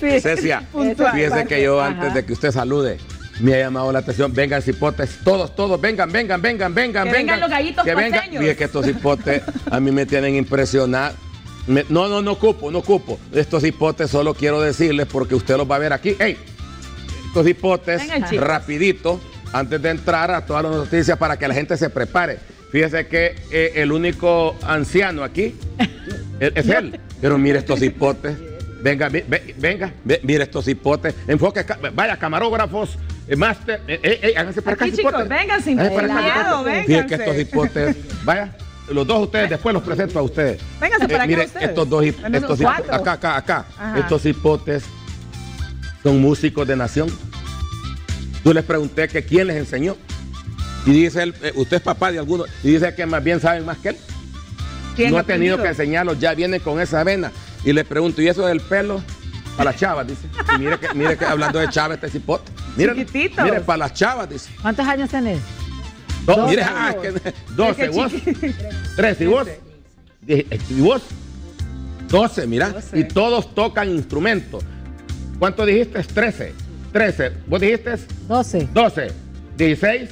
Sí. Cecia, fíjese que yo antes de que usted salude, me ha llamado la atención. Vengan cipotes, todos, vengan. Que vengan los gallitos paceños. Fíjese que estos cipotes a mí me tienen impresionado. No ocupo. Estos cipotes solo quiero decirles porque usted los va a ver aquí. ¡Ey! Estos cipotes, rapidito, antes de entrar a todas las noticias para que la gente se prepare. Fíjese que el único anciano aquí es él. Pero mire estos cipotes. Venga, mire estos cipotes. Enfoque, vaya, camarógrafos, máster. Háganse para acá, aquí, chicos, vengan sin miedo, vengan. Fíjense que estos cipotes, vaya, los dos ustedes, después los presento a ustedes. Vénganse para acá. Mire, ustedes. Estos cipotes, acá. Ajá. Estos cipotes son músicos de nación. Yo les pregunté que quién les enseñó. Y dice él, usted es papá de alguno, y dice que más bien saben más que él. No ha tenido que enseñarlos, ya vienen con esa vena. Y le pregunto, ¿y eso del pelo? Para las chavas, dice. Y mire que hablando de chavas, este cipote. Mire, para las chavas, dice. ¿Cuántos años tenés? 12. Mire, 12, ¿y vos? 13, ¿y vos? 12, mira. 12. Y todos tocan instrumentos. ¿Cuánto dijiste? 13. 13. ¿Vos dijiste? 12. 12. 16.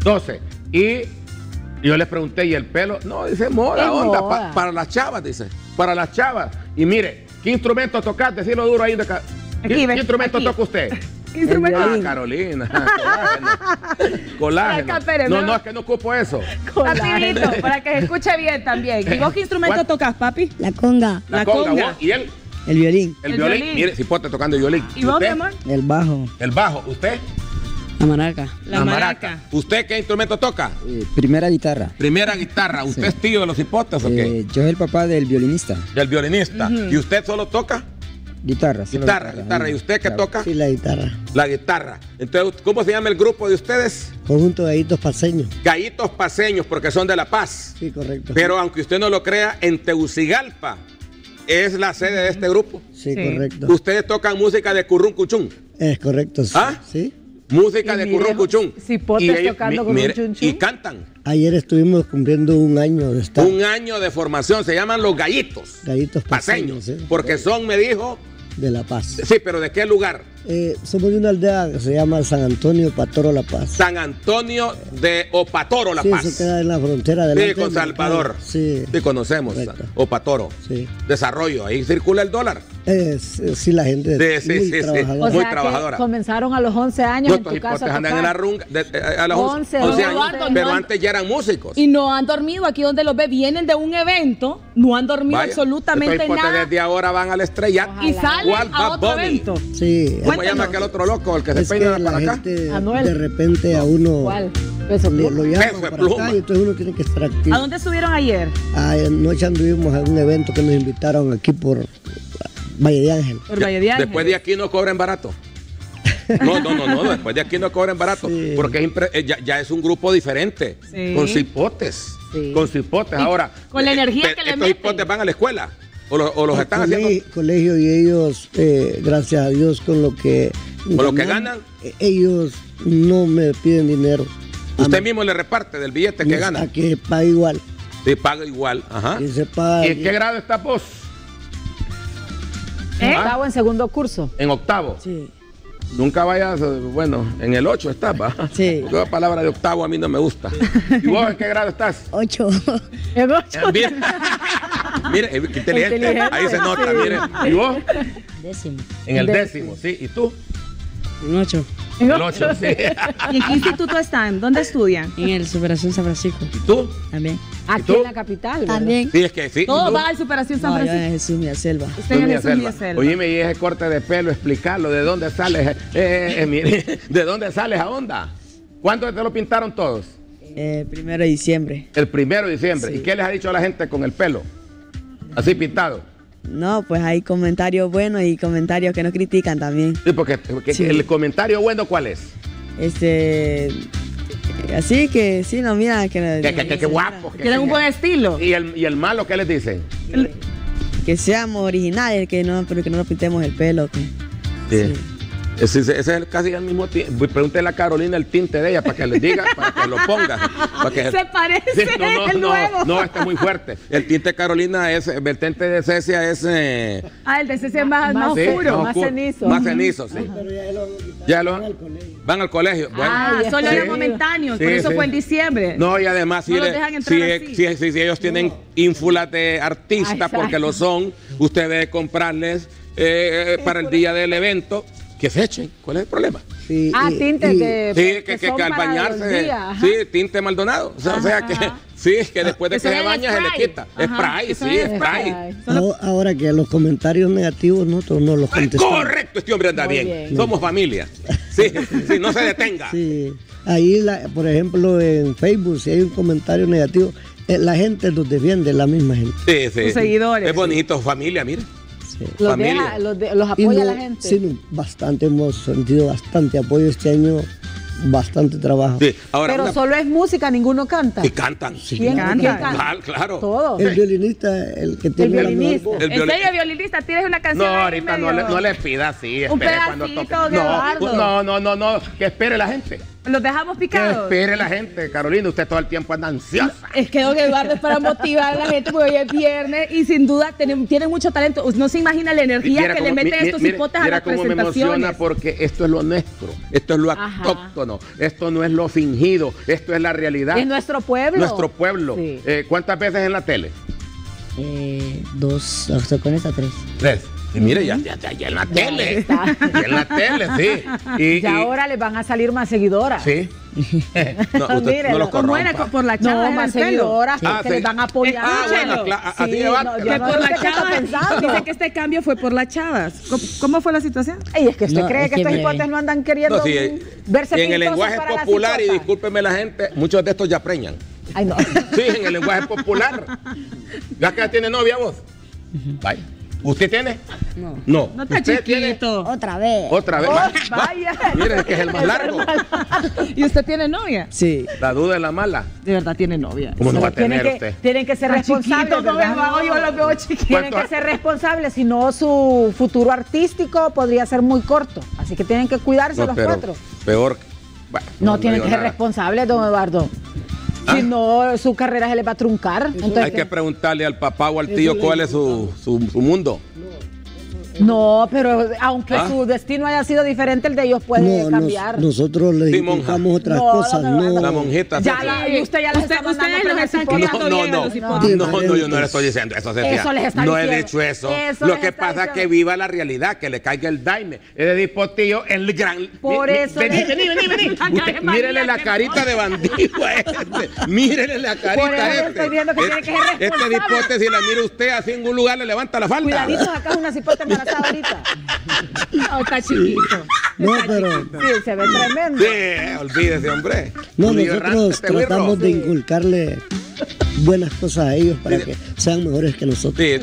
12. Y yo les pregunté, ¿y el pelo? No, dice, moda, onda, para las chavas, dice. Para las chavas. Y mire, ¿qué instrumento tocas? Decirlo duro ahí. ¿Qué instrumento toca usted? ¿Qué instrumento? Ah, Carolina. Colágeno. No, es que no ocupo eso. Rapidito, para que se escuche bien también. ¿Y vos qué instrumento tocas, papi? La conga. La conga. ¿Vos? ¿Y él? El violín. El violín. Mire, cipote tocando el violín. ¿Y vos, mi amor? El bajo. El bajo. ¿Usted? La maraca. La maraca. ¿Usted qué instrumento toca? Primera guitarra. Primera guitarra. ¿Usted es tío de los hipotes o qué? Yo soy el papá del violinista. Del violinista. ¿Y usted solo toca? Guitarra. Guitarra. ¿Y usted qué toca? Sí, la guitarra. La guitarra. Entonces, ¿cómo se llama el grupo de ustedes? Conjunto de Gallitos Paceños. Gallitos Paceños, porque son de La Paz. Sí, correcto. Pero aunque usted no lo crea, en Tegucigalpa es la sede de este grupo. Sí, correcto. ¿Ustedes tocan música de currún cuchún? Es correcto, sí. ¿Ah? Sí. Música de currún cuchún. Cipotes tocando currún cuchún. Y cantan. Ayer estuvimos cumpliendo un año de estar. Un año de formación. Se llaman los gallitos. Gallitos paceños. Porque son, me dijo. De La Paz. Sí, pero ¿de qué lugar? Somos de una aldea que se llama San Antonio de Opatoro, La Paz. San Antonio de Opatoro, La Paz. Sí, eso queda en la frontera de sí, con Salvador. Sí. Sí, conocemos Opatoro. Sí. Desarrollo, ahí circula el dólar. Sí, la gente es muy trabajadora. O sea, muy trabajadora. Comenzaron a los 11 años en tu casa. Andan en la runga a los 11 años, pero antes ya eran músicos. Y no han dormido, aquí donde los ve, vienen de un evento, no han dormido absolutamente nada. Desde ahora van al estrellato. Y salen a otro evento. Sí. ¿Cómo llama aquel otro loco, el que se peina para acá? De repente a uno lo llaman para acá y entonces uno tiene que estar activo. ¿A dónde subieron ayer? Anoche anduvimos a un evento que nos invitaron aquí por Valle de Ángel. Después de aquí no cobren barato. No, después de aquí no cobren barato. Sí. Porque ya es un grupo diferente. Sí. Con cipotes. Sí. Con cipotes. Ahora. Con la energía que le meten. Estos cipotes van a la escuela. ¿O los están haciendo? Colegio y ellos, gracias a Dios, con lo que ganan. Ellos no me piden dinero. Usted mismo le reparte del billete que gana. A que paga igual. Sí, paga igual. Ajá. ¿Y en qué grado está vos? En octavo, en segundo curso. ¿En octavo? Sí. Nunca vayas, bueno, en el 8 estás, ¿va? Sí. Porque la palabra de octavo a mí no me gusta. ¿Y vos en qué grado estás? 8. En 8. Bien. Mire, qué inteligente. Ahí se nota, mire. ¿Y vos? Décimo. En el décimo, sí. ¿Y tú? En 8. En el 8, sí. ¿Y en qué instituto están? ¿Dónde estudian? En el Superación San Francisco. ¿Y tú? También. Aquí en la capital, ¿verdad? También. Sí, es que sí. Todo va al Superación San Francisco. Yo Jesús Milla Selva. Usted es Jesús Milla Selva. Oye, y ese corte de pelo, explicarlo, ¿de dónde sale? Mire, ¿de dónde sale esa onda? ¿Cuándo te lo pintaron todos? El 1 de diciembre. El 1 de diciembre. Sí. ¿Y qué les ha dicho a la gente con el pelo? ¿Así pintado? No, pues hay comentarios buenos y comentarios que no critican también. Sí, porque sí. ¿El comentario bueno cuál es? Así que sí, no, mira. Que guapo. Que tienen un buen estilo. ¿Y el malo qué les dicen? Que seamos originales, pero que no nos pintemos el pelo. Sí. Ese es casi el mismo tinte. Pregúntele a Carolina el tinte de ella para que le diga, para que lo ponga. Para que... Se parece, sí, no, no, el nuevo. No, no, está muy fuerte. El tinte de Carolina es, el tinte de Cecia es... el de Cecia es más sí, oscuro, más cenizo. Más cenizo, sí. Ajá. Pero ya lo van al colegio. Van al colegio. Bueno, solo era momentáneo, por eso fue en diciembre. No, y además, no si ellos tienen ínfulas de artista, porque lo son, usted debe comprarles para el día del evento. Que se echen, ¿cuál es el problema? Sí, tintes de... Sí, que al bañarse... Sí, tinte Maldonado. O sea que... Sí, que después de que se baña se le quita. Spray, sí, spray. No, ahora que los comentarios negativos nosotros no los contestamos. Correcto, este hombre anda bien. Somos familia. Sí, sí, no se detenga. Sí, ahí, por ejemplo, en Facebook, si hay un comentario negativo, la gente los defiende, la misma gente. Sí, sí. Los seguidores. Es bonito, familia, mira. Los apoya la gente. Sí, bastante, hemos sentido bastante apoyo este año, bastante trabajo. Sí, ahora pero solo es música, ninguno canta. Y cantan. Sí, ¿Quién canta? Claro. Todos. El violinista, el que tiene el violinista. ¿En serio, violinista? ¿Tienes una canción? No, ahorita no le pidas así. Un pedacito, Eduardo. No, que espere la gente. Los dejamos picados. Que espere la gente, Carolina, usted todo el tiempo anda ansiosa. Es que don Eduardo es para motivar a la gente porque hoy es viernes y sin duda tiene mucho talento. No se imagina la energía que le meten estos hipotas a las presentaciones. Mira cómo me emociona porque esto es lo nuestro, esto es lo autóctono, esto no es lo fingido, esto es la realidad. Es nuestro pueblo. Nuestro pueblo. Sí. ¿Cuántas veces en la tele? Dos, hasta con esta tres. Tres. Y mire, ya en la tele. Ya en la tele, sí. Y ahora les van a salir más seguidoras. Sí. No los corrompa. Por la chava no, más seguidoras, que les van a apoyar. A ti por la chava. Dice que este cambio fue por las chavas. ¿Cómo fue la situación? Y es que usted cree que estos hipotes no andan queriendo verse. En el lenguaje popular, y discúlpeme la gente, muchos de estos ya preñan. Ay, no. Sí, en el lenguaje popular. ¿Ya que tiene novia vos? Vaya. ¿Usted tiene? No. No. No está chiquito. Otra vez. Vaya. Mire, que es el más largo. ¿Y usted tiene novia? Sí. La duda es la mala. De verdad tiene novia. ¿Cómo no va a tener usted? Tienen que ser responsables. Yo lo veo chiquito. Tienen que ser responsables, si no su futuro artístico podría ser muy corto. Así que tienen que cuidarse los cuatro. Peor. No tienen que ser responsables, don Eduardo. Si no, su carrera se le va a truncar. Entonces, hay que preguntarle al papá o al tío cuál es su mundo. No, pero aunque su destino haya sido diferente, el de ellos puede cambiar. Nosotros le inculcamos otras cosas. No, la monjita. Ustedes los están criando bien a los hipotes. No, yo no le estoy diciendo eso. Eso les está diciendo. No he dicho eso. Lo que pasa es que viva la realidad, que le caiga el daime. El hipotillo, el gran... Por eso... Vení. Mírele la carita de bandido a este. Mírele la carita a este. Este hipote, si la mira usted así en un lugar, le levanta la falda. Cuidaditos, acá es una hipótesis embarazada. Ahorita. No, está chiquito. No, pero... Sí, se ve tremendo. Sí, olvídese, hombre. No, nosotros tratamos de inculcarle buenas cosas a ellos para que sean mejores que nosotros. Sí.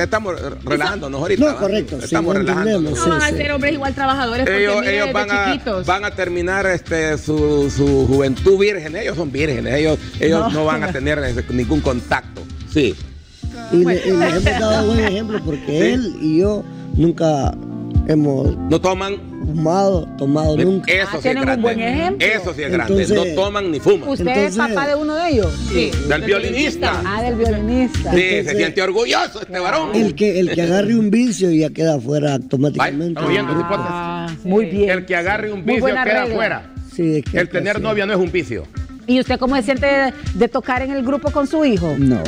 Estamos relajándonos ahorita. No, correcto. Estamos relajándonos. No van a ser hombres igual trabajadores porque ellos van a terminar su juventud virgen. Ellos son vírgenes. Ellos no van a tener ningún contacto. Sí. Y le hemos dado buen ejemplo porque él y yo nunca hemos... No toman... Tomado nunca. Eso sí es grande. Un buen ejemplo. Eso sí es grande. Entonces, no toman ni fuman. ¿Usted es papá de uno de ellos? Sí. Del violinista. Del violinista. Sí, entonces, se siente orgulloso este varón. El que agarre un vicio ya queda fuera automáticamente. Muy bien. El que agarre un vicio queda fuera. Sí, el tener novia no es un vicio. ¿Y usted cómo se siente de tocar en el grupo con su hijo? No,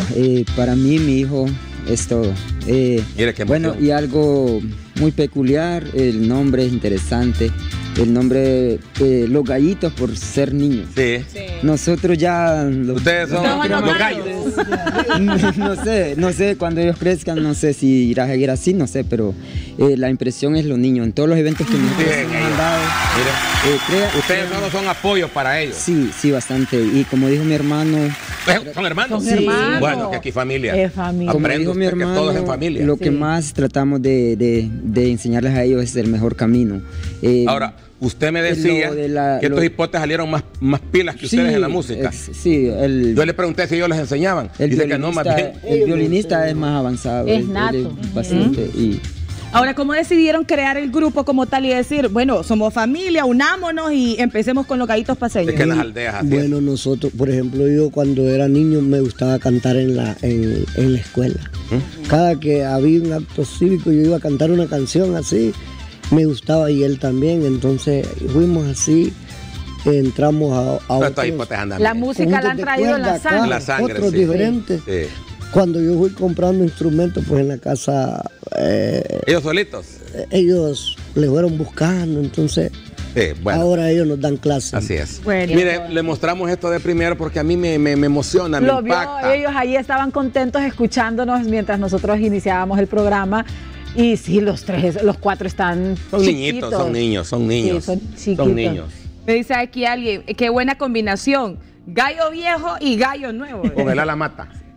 para mí mi hijo es todo. Bueno, y algo muy peculiar, el nombre es interesante, el nombre, los gallitos por ser niños. Sí. Nosotros ya... Ustedes son los gallos. No sé, cuando ellos crezcan, no sé si irá a seguir así, no sé, pero la impresión es los niños. En todos los eventos que nosotros hemos dado... ustedes solo son apoyo para ellos. Sí, bastante. Y como dijo mi hermano... ¿Son hermanos? Sí. Bueno, que aquí familia. Es familia. Como dijo mi hermano, que todos en familia. Lo que más tratamos de enseñarles a ellos es el mejor camino. Ahora... Usted me decía que estos hipotes salieron más pilas que ustedes en la música. Yo le pregunté si ellos les enseñaban. Dice que no, más bien. El violinista es más avanzado. Es nato. Bastante. Ahora, ¿cómo decidieron crear el grupo como tal y decir, bueno, somos familia, unámonos y empecemos con los Gallitos Paceños? Es que las aldeas, bueno, nosotros, por ejemplo, yo cuando era niño me gustaba cantar en la escuela. Cada que había un acto cívico yo iba a cantar una canción así, me gustaba, y él también, entonces fuimos así. Entramos a otros, la música la han traído en la sangre, otros sí, diferentes. Sí. Cuando yo fui comprando instrumentos, pues en la casa... ¿ellos solitos? Ellos le fueron buscando, entonces... Sí, bueno. Ahora ellos nos dan clases. Así es. Bueno, mire, bueno, le mostramos esto de primero porque a mí me emociona, me impacta. Ellos ahí estaban contentos escuchándonos mientras nosotros iniciábamos el programa. Y sí, los cuatro están son chiquitos. Niñitos, son niños. Sí, son niños. Me dice aquí alguien, qué buena combinación, gallo viejo y gallo nuevo. Con el ala mata.